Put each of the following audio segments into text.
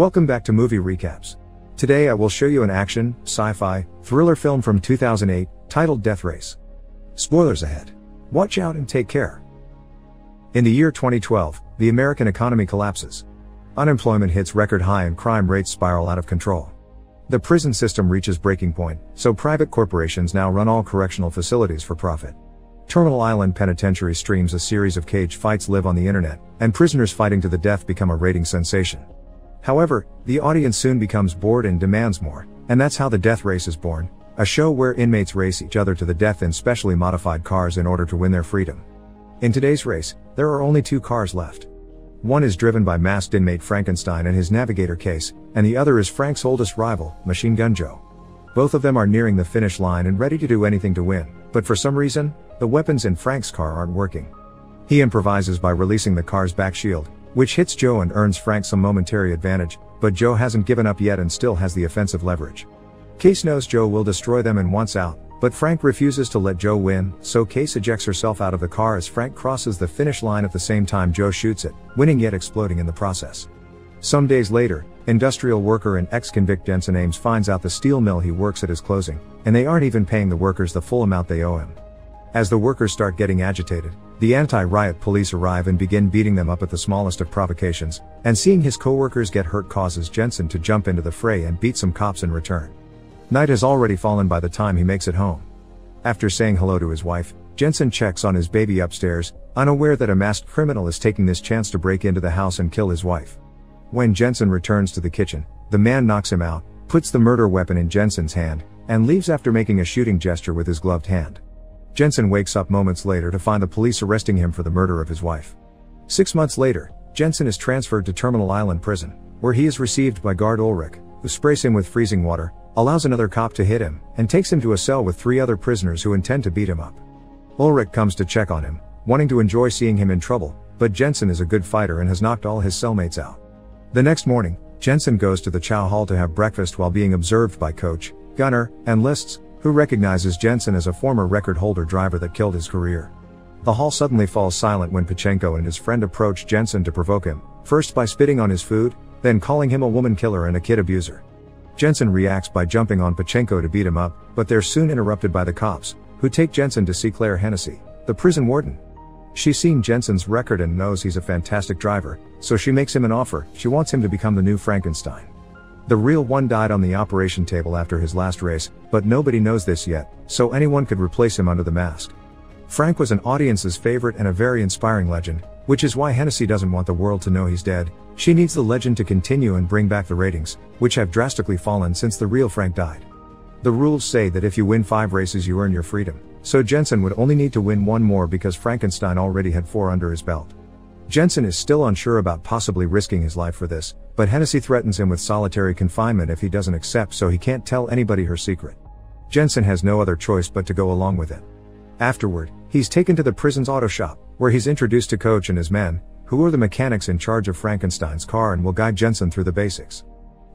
Welcome back to Movie Recaps. Today I will show you an action, sci-fi, thriller film from 2008, titled Death Race. Spoilers ahead. Watch out and take care. In the year 2012, the American economy collapses. Unemployment hits record high and crime rates spiral out of control. The prison system reaches breaking point, so private corporations now run all correctional facilities for profit. Terminal Island Penitentiary streams a series of cage fights live on the internet, and prisoners fighting to the death become a rating sensation. However, the audience soon becomes bored and demands more, and that's how The Death Race is born, a show where inmates race each other to the death in specially modified cars in order to win their freedom. In today's race, there are only two cars left. One is driven by masked inmate Frankenstein and his navigator Case, and the other is Frank's oldest rival, Machine Gun Joe. Both of them are nearing the finish line and ready to do anything to win, but for some reason, the weapons in Frank's car aren't working. He improvises by releasing the car's back shield, which hits Joe and earns Frank some momentary advantage, but Joe hasn't given up yet and still has the offensive leverage. Case knows Joe will destroy them and wants out, but Frank refuses to let Joe win, so Case ejects herself out of the car as Frank crosses the finish line at the same time Joe shoots it, winning yet exploding in the process. Some days later, industrial worker and ex-convict Jensen Ames finds out the steel mill he works at is closing, and they aren't even paying the workers the full amount they owe him. As the workers start getting agitated, the anti-riot police arrive and begin beating them up at the smallest of provocations, and seeing his co-workers get hurt causes Jensen to jump into the fray and beat some cops in return. Night has already fallen by the time he makes it home. After saying hello to his wife, Jensen checks on his baby upstairs, unaware that a masked criminal is taking this chance to break into the house and kill his wife. When Jensen returns to the kitchen, the man knocks him out, puts the murder weapon in Jensen's hand, and leaves after making a shooting gesture with his gloved hand. Jensen wakes up moments later to find the police arresting him for the murder of his wife. 6 months later, Jensen is transferred to Terminal Island Prison, where he is received by guard Ulrich, who sprays him with freezing water, allows another cop to hit him, and takes him to a cell with three other prisoners who intend to beat him up. Ulrich comes to check on him, wanting to enjoy seeing him in trouble, but Jensen is a good fighter and has knocked all his cellmates out. The next morning, Jensen goes to the chow hall to have breakfast while being observed by Coach, Gunner, and Liszt, who recognizes Jensen as a former record-holder driver that killed his career. The hall suddenly falls silent when Pachenko and his friend approach Jensen to provoke him, first by spitting on his food, then calling him a woman killer and a kid abuser. Jensen reacts by jumping on Pachenko to beat him up, but they're soon interrupted by the cops, who take Jensen to see Claire Hennessy, the prison warden. She's seen Jensen's record and knows he's a fantastic driver, so she makes him an offer. She wants him to become the new Frankenstein. The real one died on the operation table after his last race, but nobody knows this yet, so anyone could replace him under the mask. Frank was an audience's favorite and a very inspiring legend, which is why Hennessy doesn't want the world to know he's dead. She needs the legend to continue and bring back the ratings, which have drastically fallen since the real Frank died. The rules say that if you win 5 races you earn your freedom, so Jensen would only need to win 1 more because Frankenstein already had 4 under his belt. Jensen is still unsure about possibly risking his life for this, but Hennessy threatens him with solitary confinement if he doesn't accept, so he can't tell anybody her secret. Jensen has no other choice but to go along with it. Afterward, he's taken to the prison's auto shop, where he's introduced to Coach and his men, who are the mechanics in charge of Frankenstein's car and will guide Jensen through the basics.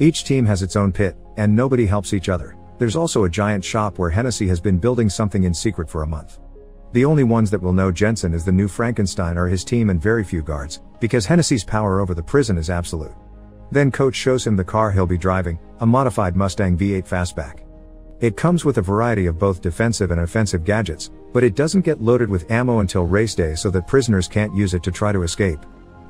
Each team has its own pit, and nobody helps each other. There's also a giant shop where Hennessy has been building something in secret for a month. The only ones that will know Jensen is the new Frankenstein or his team and very few guards, because Hennessy's power over the prison is absolute. Then Coach shows him the car he'll be driving, a modified Mustang V8 Fastback. It comes with a variety of both defensive and offensive gadgets, but it doesn't get loaded with ammo until race day so that prisoners can't use it to try to escape.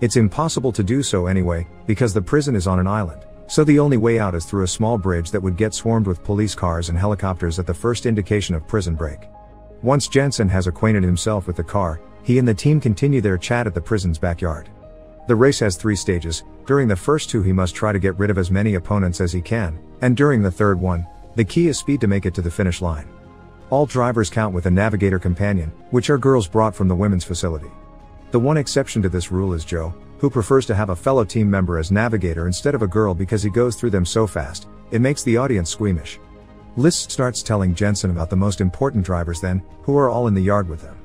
It's impossible to do so anyway, because the prison is on an island, so the only way out is through a small bridge that would get swarmed with police cars and helicopters at the first indication of prison break. Once Jensen has acquainted himself with the car, he and the team continue their chat at the prison's backyard. The race has 3 stages. During the first 2 he must try to get rid of as many opponents as he can, and during the third one, the key is speed to make it to the finish line. All drivers count with a navigator companion, which are girls brought from the women's facility. The one exception to this rule is Joe, who prefers to have a fellow team member as navigator instead of a girl because he goes through them so fast, it makes the audience squeamish. Liszt starts telling Jensen about the most important drivers then, who are all in the yard with them.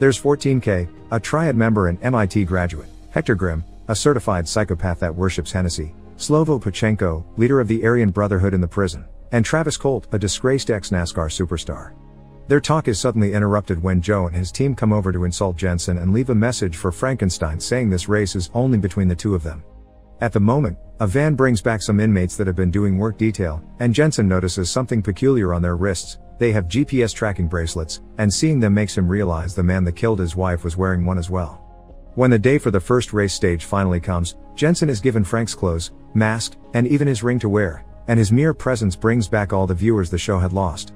There's 14K, a triad member and MIT graduate, Hector Grimm, a certified psychopath that worships Hennessy, Slovo Pachenko, leader of the Aryan Brotherhood in the prison, and Travis Colt, a disgraced ex-NASCAR superstar. Their talk is suddenly interrupted when Joe and his team come over to insult Jensen and leave a message for Frankenstein saying this race is only between the two of them. At the moment, a van brings back some inmates that have been doing work detail, and Jensen notices something peculiar on their wrists. They have GPS tracking bracelets, and seeing them makes him realize the man that killed his wife was wearing one as well. When the day for the first race stage finally comes, Jensen is given Frank's clothes, mask, and even his ring to wear, and his mere presence brings back all the viewers the show had lost.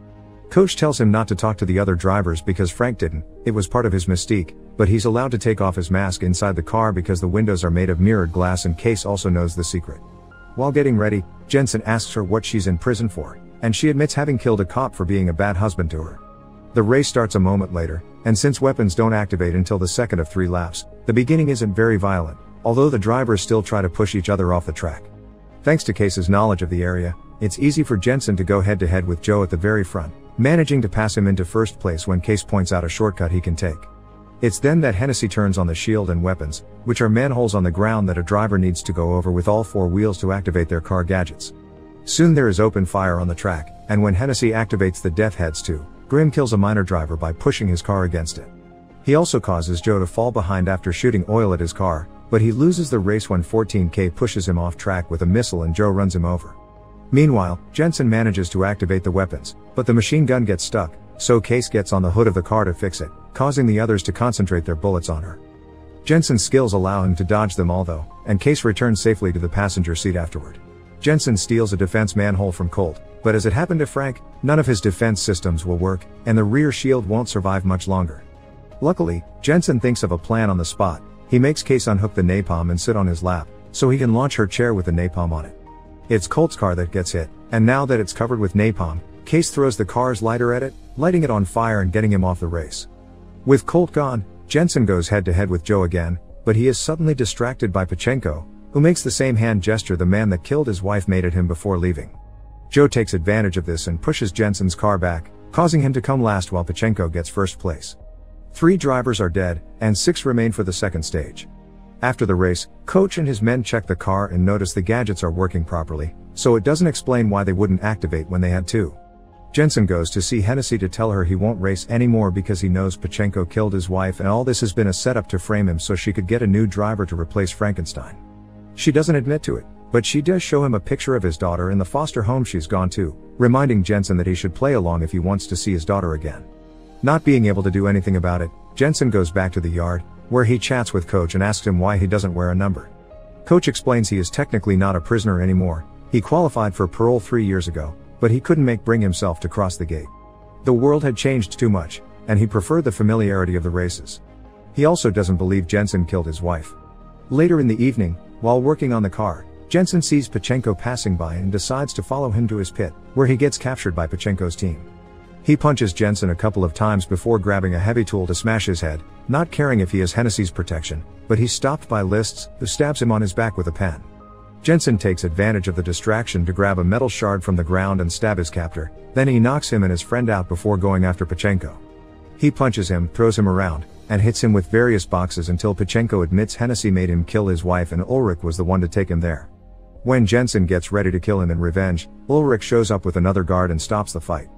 Coach tells him not to talk to the other drivers because Frank didn't, it was part of his mystique, but he's allowed to take off his mask inside the car because the windows are made of mirrored glass and Case also knows the secret. While getting ready, Jensen asks her what she's in prison for, and she admits having killed a cop for being a bad husband to her. The race starts a moment later, and since weapons don't activate until the second of 3 laps, the beginning isn't very violent, although the drivers still try to push each other off the track. Thanks to Case's knowledge of the area, it's easy for Jensen to go head-to-head with Joe at the very front, managing to pass him into first place when Case points out a shortcut he can take. It's then that Hennessy turns on the shield and weapons, which are manholes on the ground that a driver needs to go over with all 4 wheels to activate their car gadgets. Soon there is open fire on the track, and when Hennessy activates the death heads too, Grimm kills a minor driver by pushing his car against it. He also causes Joe to fall behind after shooting oil at his car, but he loses the race when 14K pushes him off track with a missile and Joe runs him over. Meanwhile, Jensen manages to activate the weapons, but the machine gun gets stuck, so Case gets on the hood of the car to fix it, causing the others to concentrate their bullets on her. Jensen's skills allow him to dodge them all though, and Case returns safely to the passenger seat afterward. Jensen steals a defense manhole from Colt, but as it happened to Frank, none of his defense systems will work, and the rear shield won't survive much longer. Luckily, Jensen thinks of a plan on the spot. He makes Case unhook the napalm and sit on his lap, so he can launch her chair with the napalm on it. It's Colt's car that gets hit, and now that it's covered with napalm, Case throws the car's lighter at it, lighting it on fire and getting him off the race. With Colt gone, Jensen goes head-to-head with Joe again, but he is suddenly distracted by Pachenko, who makes the same hand gesture the man that killed his wife made at him before leaving. Joe takes advantage of this and pushes Jensen's car back, causing him to come last while Pachenko gets first place. 3 drivers are dead, and 6 remain for the second stage. After the race, Coach and his men check the car and notice the gadgets are working properly, so it doesn't explain why they wouldn't activate when they had to. Jensen goes to see Hennessy to tell her he won't race anymore because he knows Pachenko killed his wife and all this has been a setup to frame him so she could get a new driver to replace Frankenstein. She doesn't admit to it, but she does show him a picture of his daughter in the foster home she's gone to, reminding Jensen that he should play along if he wants to see his daughter again. Not being able to do anything about it, Jensen goes back to the yard, where he chats with Coach and asks him why he doesn't wear a number. Coach explains he is technically not a prisoner anymore, he qualified for parole 3 years ago, but he couldn't bring himself to cross the gate. The world had changed too much, and he preferred the familiarity of the races. He also doesn't believe Jensen killed his wife. Later in the evening, while working on the car, Jensen sees Pachenko passing by and decides to follow him to his pit, where he gets captured by Pachenko's team. He punches Jensen a couple of times before grabbing a heavy tool to smash his head, not caring if he has Hennessy's protection, but he's stopped by Liszt, who stabs him on his back with a pen. Jensen takes advantage of the distraction to grab a metal shard from the ground and stab his captor, then he knocks him and his friend out before going after Pachenko. He punches him, throws him around, and hits him with various boxes until Pachenko admits Hennessy made him kill his wife and Ulrich was the one to take him there. When Jensen gets ready to kill him in revenge, Ulrich shows up with another guard and stops the fight.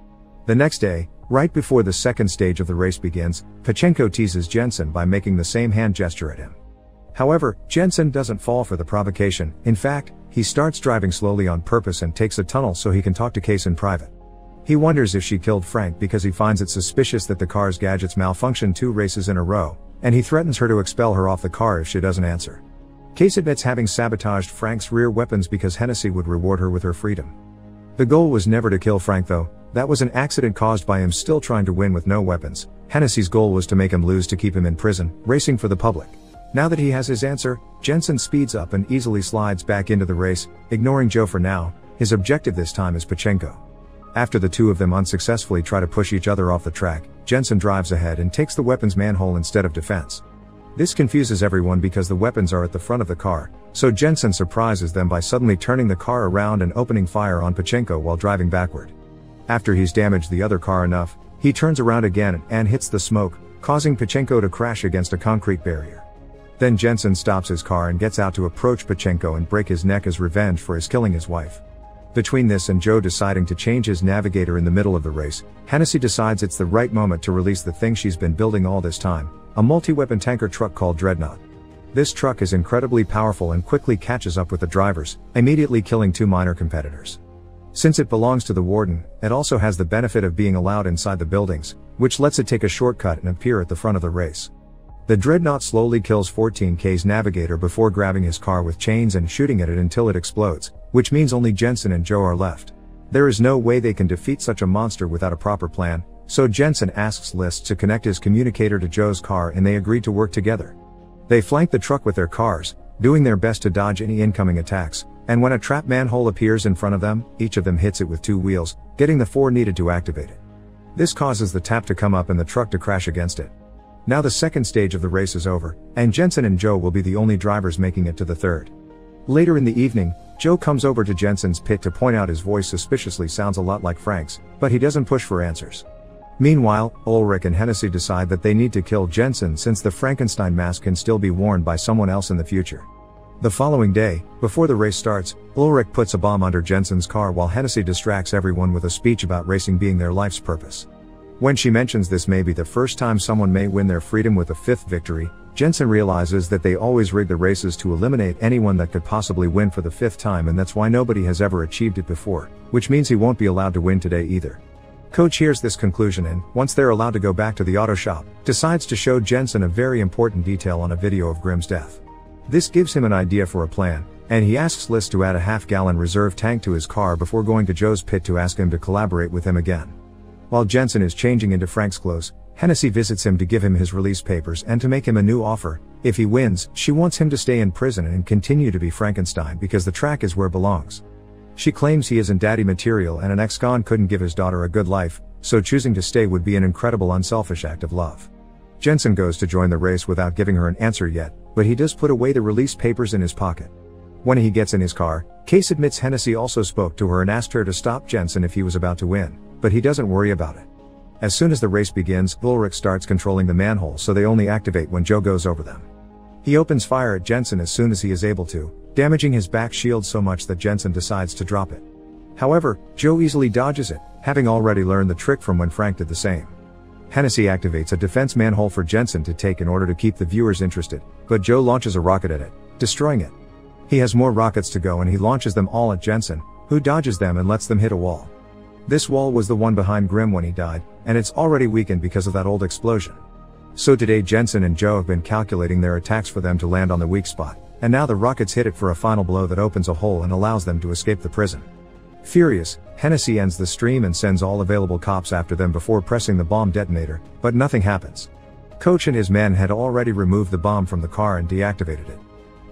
The next day, right before the second stage of the race begins, Pachenko teases Jensen by making the same hand gesture at him. However, Jensen doesn't fall for the provocation, in fact, he starts driving slowly on purpose and takes a tunnel so he can talk to Case in private. He wonders if she killed Frank because he finds it suspicious that the car's gadgets malfunction 2 races in a row, and he threatens her to expel her off the car if she doesn't answer. Case admits having sabotaged Frank's rear weapons because Hennessy would reward her with her freedom. The goal was never to kill Frank though, that was an accident caused by him still trying to win with no weapons. Hennessy's goal was to make him lose to keep him in prison, racing for the public. Now that he has his answer, Jensen speeds up and easily slides back into the race, ignoring Joe for now, his objective this time is Pachenko. After the 2 of them unsuccessfully try to push each other off the track, Jensen drives ahead and takes the weapons manhole instead of defense. This confuses everyone because the weapons are at the front of the car, so Jensen surprises them by suddenly turning the car around and opening fire on Pachenko while driving backward. After he's damaged the other car enough, he turns around again and hits the smoke, causing Pachenko to crash against a concrete barrier. Then Jensen stops his car and gets out to approach Pachenko and break his neck as revenge for his killing his wife. Between this and Joe deciding to change his navigator in the middle of the race, Hennessy decides it's the right moment to release the thing she's been building all this time, a multi-weapon tanker truck called Dreadnought. This truck is incredibly powerful and quickly catches up with the drivers, immediately killing two minor competitors. Since it belongs to the warden, it also has the benefit of being allowed inside the buildings, which lets it take a shortcut and appear at the front of the race. The Dreadnought slowly kills 14K's navigator before grabbing his car with chains and shooting at it until it explodes, which means only Jensen and Joe are left. There is no way they can defeat such a monster without a proper plan, so Jensen asks Liszt to connect his communicator to Joe's car and they agree to work together. They flank the truck with their cars, doing their best to dodge any incoming attacks, and when a trap manhole appears in front of them, each of them hits it with two wheels, getting the four needed to activate it. This causes the tap to come up and the truck to crash against it. Now the second stage of the race is over, and Jensen and Joe will be the only drivers making it to the third. Later in the evening, Joe comes over to Jensen's pit to point out his voice suspiciously sounds a lot like Frank's, but he doesn't push for answers. Meanwhile, Ulrich and Hennessy decide that they need to kill Jensen since the Frankenstein mask can still be worn by someone else in the future. The following day, before the race starts, Ulrich puts a bomb under Jensen's car while Hennessy distracts everyone with a speech about racing being their life's purpose. When she mentions this may be the first time someone may win their freedom with a fifth victory, Jensen realizes that they always rig the races to eliminate anyone that could possibly win for the fifth time, and that's why nobody has ever achieved it before, which means he won't be allowed to win today either. Coach hears this conclusion and, once they're allowed to go back to the auto shop, decides to show Jensen a very important detail on a video of Grimm's death. This gives him an idea for a plan, and he asks Liszt to add a half-gallon reserve tank to his car before going to Joe's pit to ask him to collaborate with him again. While Jensen is changing into Frank's clothes, Hennessy visits him to give him his release papers and to make him a new offer. If he wins, she wants him to stay in prison and continue to be Frankenstein because the track is where it belongs. She claims he isn't daddy material and an ex-con couldn't give his daughter a good life, so choosing to stay would be an incredible unselfish act of love. Jensen goes to join the race without giving her an answer yet, but he does put away the release papers in his pocket. When he gets in his car, Case admits Hennessy also spoke to her and asked her to stop Jensen if he was about to win, but he doesn't worry about it. As soon as the race begins, Ulrich starts controlling the manhole so they only activate when Joe goes over them. He opens fire at Jensen as soon as he is able to, damaging his back shield so much that Jensen decides to drop it. However, Joe easily dodges it, having already learned the trick from when Frank did the same. Hennessy activates a defense manhole for Jensen to take in order to keep the viewers interested, but Joe launches a rocket at it, destroying it. He has more rockets to go and he launches them all at Jensen, who dodges them and lets them hit a wall. This wall was the one behind Grimm when he died, and it's already weakened because of that old explosion. So today Jensen and Joe have been calculating their attacks for them to land on the weak spot, and now the rockets hit it for a final blow that opens a hole and allows them to escape the prison. Furious, Hennessy ends the stream and sends all available cops after them before pressing the bomb detonator, but nothing happens. Coach and his men had already removed the bomb from the car and deactivated it.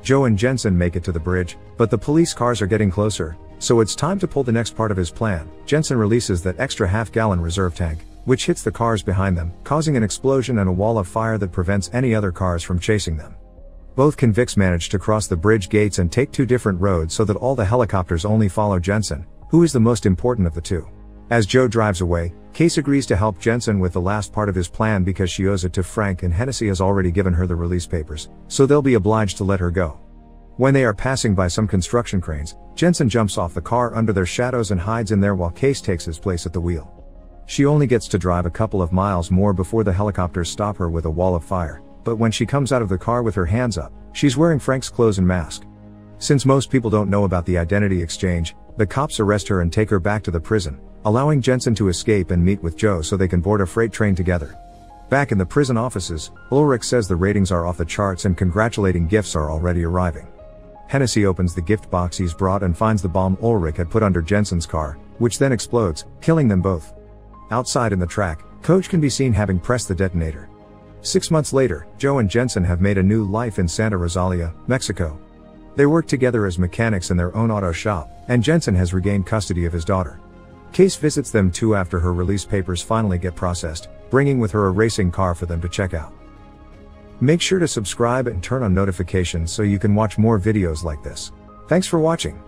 Joe and Jensen make it to the bridge, but the police cars are getting closer, so it's time to pull the next part of his plan. Jensen releases that extra half-gallon reserve tank, which hits the cars behind them, causing an explosion and a wall of fire that prevents any other cars from chasing them. Both convicts manage to cross the bridge gates and take two different roads so that all the helicopters only follow Jensen, who is the most important of the two. As Joe drives away, Case agrees to help Jensen with the last part of his plan because she owes it to Frank and Hennessy has already given her the release papers, so they'll be obliged to let her go. When they are passing by some construction cranes, Jensen jumps off the car under their shadows and hides in there while Case takes his place at the wheel. She only gets to drive a couple of miles more before the helicopters stop her with a wall of fire, but when she comes out of the car with her hands up, she's wearing Frank's clothes and mask. Since most people don't know about the identity exchange, the cops arrest her and take her back to the prison, allowing Jensen to escape and meet with Joe so they can board a freight train together. Back in the prison offices, Ulrich says the ratings are off the charts and congratulating gifts are already arriving. Hennessy opens the gift box he's brought and finds the bomb Ulrich had put under Jensen's car, which then explodes, killing them both. Outside in the track, Coach can be seen having pressed the detonator. 6 months later, Joe and Jensen have made a new life in Santa Rosalia, Mexico. They work together as mechanics in their own auto shop, and Jensen has regained custody of his daughter. Case visits them too after her release papers finally get processed, bringing with her a racing car for them to check out. Make sure to subscribe and turn on notifications so you can watch more videos like this. Thanks for watching.